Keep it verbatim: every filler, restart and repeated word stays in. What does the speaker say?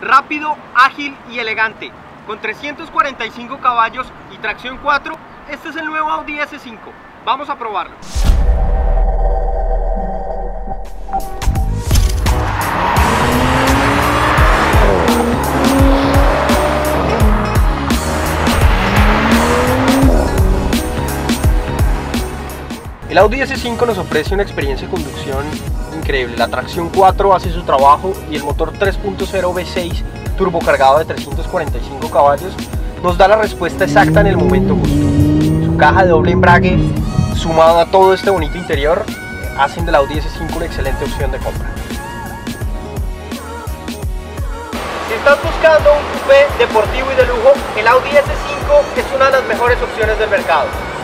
rápido, ágil y elegante. Con trescientos cuarenta y cinco caballos y tracción cuatro, este es el nuevo Audi ese cinco. Vamos a probarlo. El Audi ese cinco nos ofrece una experiencia de conducción increíble. La tracción cuatro hace su trabajo y el motor tres punto cero V seis turbocargado de trescientos cuarenta y cinco caballos nos da la respuesta exacta en el momento justo. Su caja de doble embrague, sumado a todo este bonito interior, hacen del Audi ese cinco una excelente opción de compra. Si estás buscando un coupé deportivo y de lujo, el Audi ese cinco es una de las mejores opciones del mercado.